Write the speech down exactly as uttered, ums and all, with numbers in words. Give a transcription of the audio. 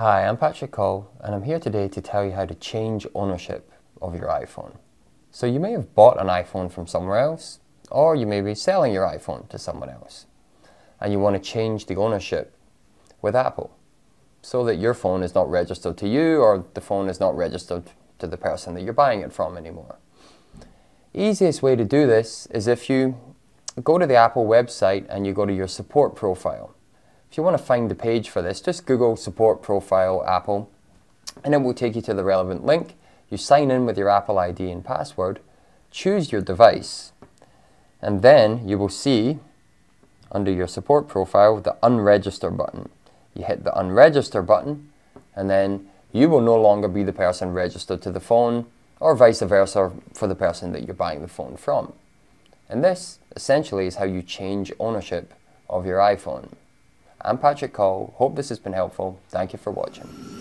Hi, I'm Patrick Cole, and I'm here today to tell you how to change ownership of your iPhone. So you may have bought an iPhone from somewhere else, or you may be selling your iPhone to someone else, and you want to change the ownership with Apple so that your phone is not registered to you, or the phone is not registered to the person that you're buying it from anymore. Easiest way to do this is if you go to the Apple website and you go to your support profile. If you want to find the page for this, just Google support profile Apple, and it will take you to the relevant link. You sign in with your Apple I D and password, choose your device, and then you will see under your support profile the unregister button. You hit the unregister button, and then you will no longer be the person registered to the phone, or vice versa for the person that you're buying the phone from. And this essentially is how you change ownership of your iPhone. I'm Patrick Cole. Hope this has been helpful. Thank you for watching.